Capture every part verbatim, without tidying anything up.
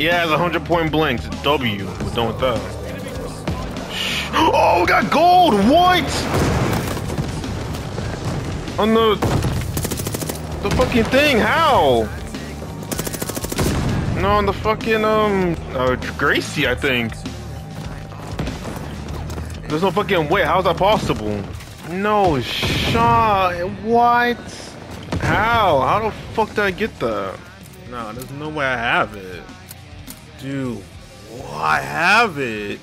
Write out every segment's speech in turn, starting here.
He has a hundred point blanks. W. We're done with that. Oh, we got gold! What? On the the fucking thing? How? No, on the fucking um, uh, Gracey, I think. There's no fucking way. How is that possible? No shot. What? How? How the fuck did I get that? Nah, there's no way I have it, dude. Oh, I have it.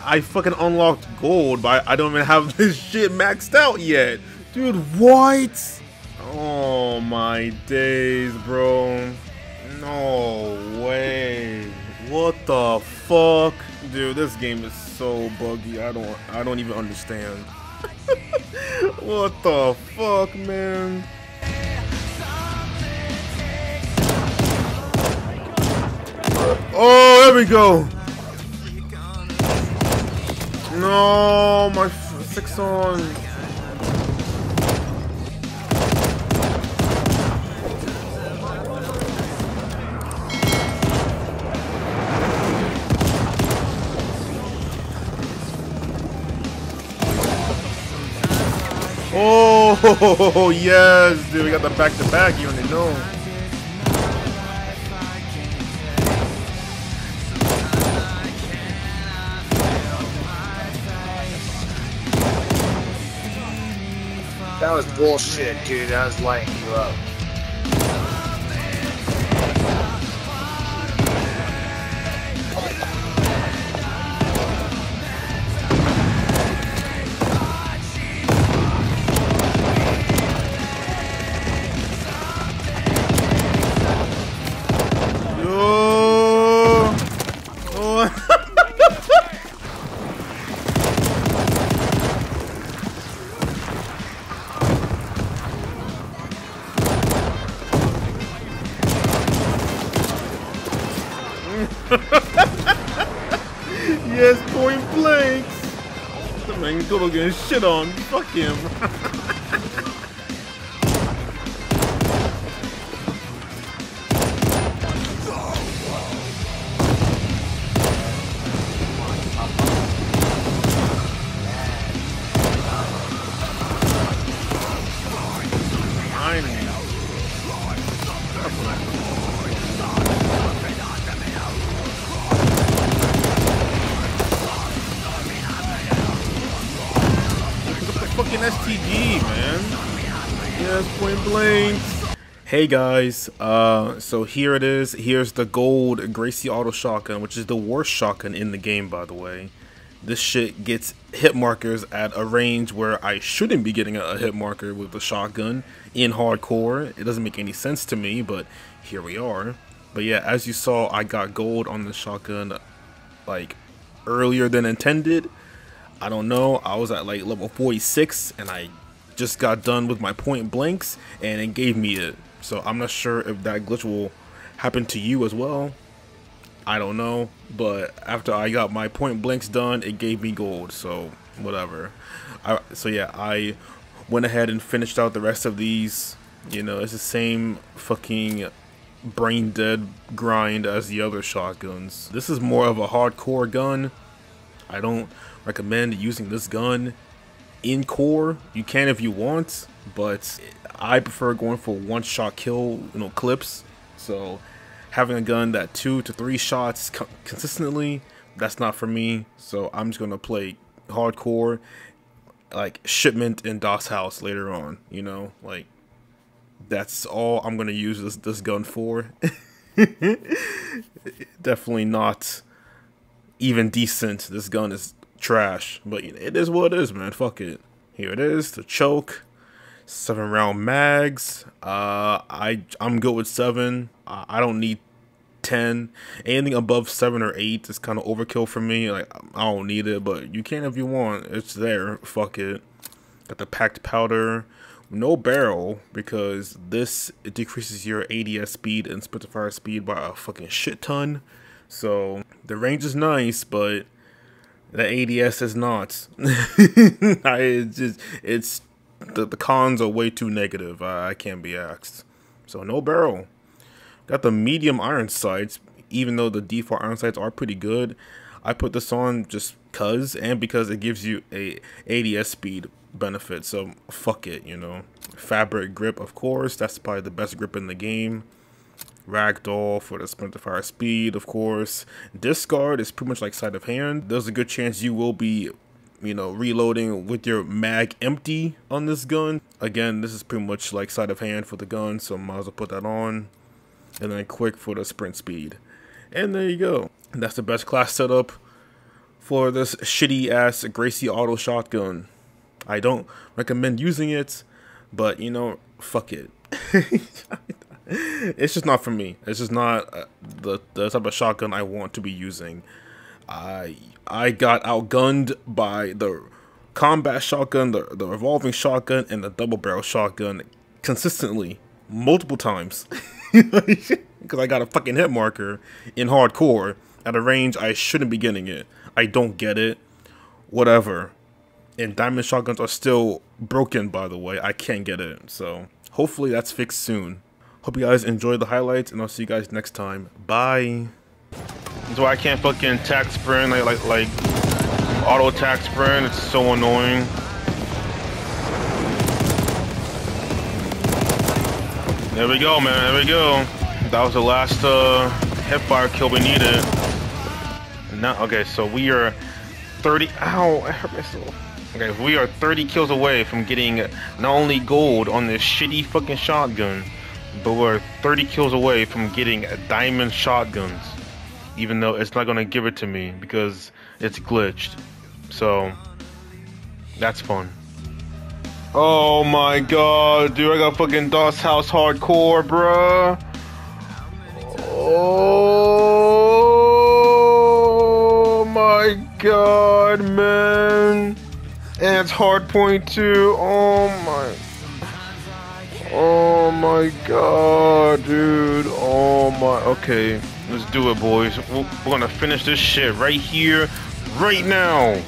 I fucking unlocked gold, but I don't even have this shit maxed out yet. Dude, what? Oh my days, bro. No way. What the fuck? Dude, this game is so buggy. I don't I don't even understand. What the fuck, man? Oh, there we go. No, my f six on. Oh, yes, dude, we got the back to back, you already know. That was bullshit, dude. I was lighting you up. Yes, point blanks. The man Google getting shit on. Fuck him. Fucking S T D, man. Yes, point blank. Hey guys, uh, so here it is. Here's the gold Gracey Auto shotgun, which is the worst shotgun in the game, by the way. This shit gets hit markers at a range where I shouldn't be getting a hit marker with the shotgun in hardcore. It doesn't make any sense to me, but here we are. But yeah, as you saw, I got gold on the shotgun like earlier than intended. I don't know, I was at like level forty-six and I just got done with my point blanks and it gave me it. So I'm not sure if that glitch will happen to you as well. I don't know, but after I got my point blanks done, it gave me gold, so whatever. I, so yeah, I went ahead and finished out the rest of these. You know, it's the same fucking brain dead grind as the other shotguns. This is more of a hardcore gun. I don't recommend using this gun in core. You can if you want, but I prefer going for one shot kill, you know, clips. So having a gun that two to three shots co consistently, that's not for me. So I'm just gonna play hardcore, like Shipment and Das Haus later on. You know, like that's all I'm gonna use this this gun for. Definitely not even decent. This gun is trash, but it is what it is, man. Fuck it. Here it is, the choke, seven round mags. Uh, I I'm good with seven. Uh, I don't need ten. Anything above seven or eight is kind of overkill for me. Like I don't need it, but you can if you want. It's there. Fuck it. Got the packed powder, no barrel because this it decreases your A D S speed and spit to fire speed by a fucking shit ton. So the range is nice, but the A D S is not. It's just, it's the, the cons are way too negative. Uh, I can't be asked. So no barrel. Got the medium iron sights, even though the default iron sights are pretty good. I put this on just cuz, and because it gives you a A D S speed benefit, so fuck it, you know. Fabric grip, of course, that's probably the best grip in the game. Ragdoll for the sprint to fire speed, of course. Discard is pretty much like sleight of hand. There's a good chance you will be, you know, reloading with your mag empty on this gun. Again, this is pretty much like sleight of hand for the gun, so might as well put that on. And then quick for the sprint speed. And there you go. That's the best class setup for this shitty ass Gracey Auto shotgun. I don't recommend using it, but you know, fuck it. It's just not for me. It's just not uh, the, the type of shotgun I want to be using. I I got outgunned by the combat shotgun, the, the revolving shotgun, and the double barrel shotgun consistently, multiple times. Because I got a fucking hit marker in hardcore at a range I shouldn't be getting it. I don't get it. Whatever. And diamond shotguns are still broken, by the way. I can't get it. So hopefully that's fixed soon. Hope you guys enjoyed the highlights, and I'll see you guys next time. Bye. That's why I can't fucking tax sprint, like, like, like auto tax sprint. It's so annoying. There we go, man. There we go. That was the last uh, hipfire kill we needed. Now, okay, so we are thirty. Ow, I hurt myself. Okay, we are thirty kills away from getting not only gold on this shitty fucking shotgun, but we're thirty kills away from getting diamond shotguns. Even though it's not gonna give it to me because it's glitched. So that's fun. Oh my god, dude, I got fucking Das Haus hardcore, bruh. Oh my god, man. And it's hardpoint too. Oh my. Oh my god, dude. Oh my. Okay, let's do it, boys. We're gonna finish this shit right here, right now.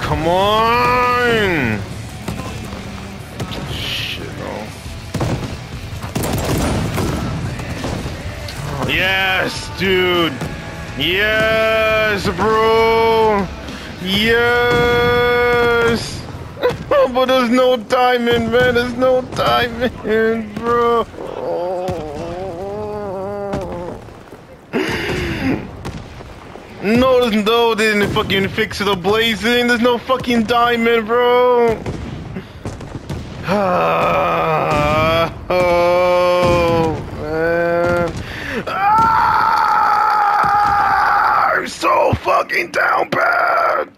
Come on! Shit, no. Yes, dude! Yes, bro! Yes! But there's no diamond, man! There's no diamond, bro! No, there's no, they didn't fucking fix it up blazing. There's no fucking diamond, bro. Oh, man. Ah, I'm so fucking down bad.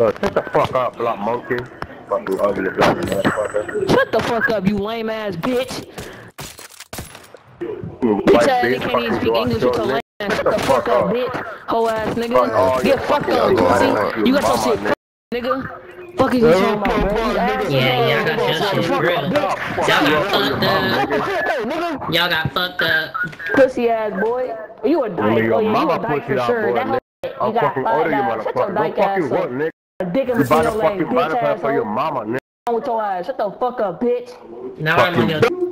Look, shut the fuck up, block monkey. Fucking ugly block motherfucker. Shut the fuck up, you lame ass bitch. Bitch ass, you can't even speak English with your lame ass. Shut the fuck up, bitch. Hoe ass nigga. Get fucked up, you pussy. You got your shit, nigga. Fuck is you talking about? Yeah, y'all got your shit grilled. Y'all got fucked up. Pussy ass boy. You a dyke, boy. You a dyke for sure. That hoe, you got five guys. Shut your dyke ass up. A dick in the snow lane, bitch ass. What's wrong with your ass? Shut the fuck up, bitch. Now I'm in your...